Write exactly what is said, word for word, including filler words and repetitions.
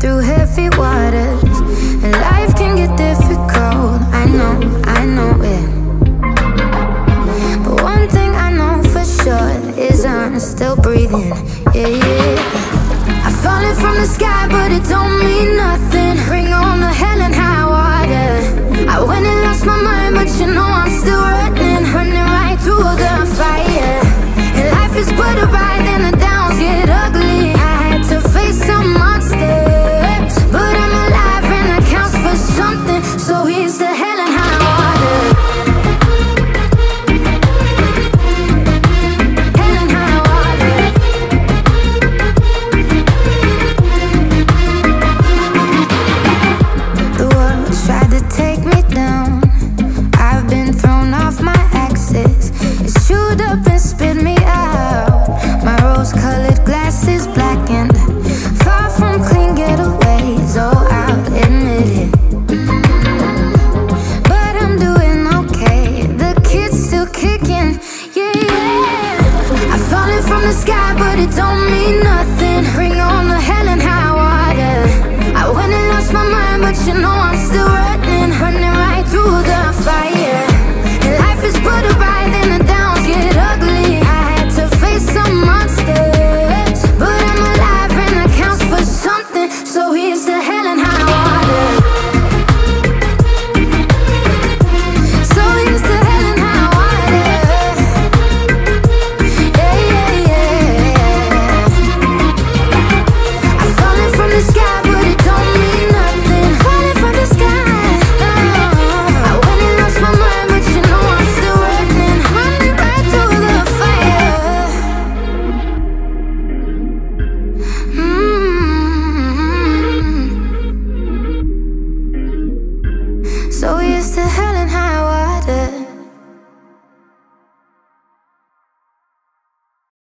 through heavy waters, and life can get difficult. I know, I know it. But one thing I know for sure is I'm still breathing. Yeah, yeah. I've fallen from the sky, but it don't mean nothing. Bring on the hell and high water. I went and lost my mind, but you know I'm still running.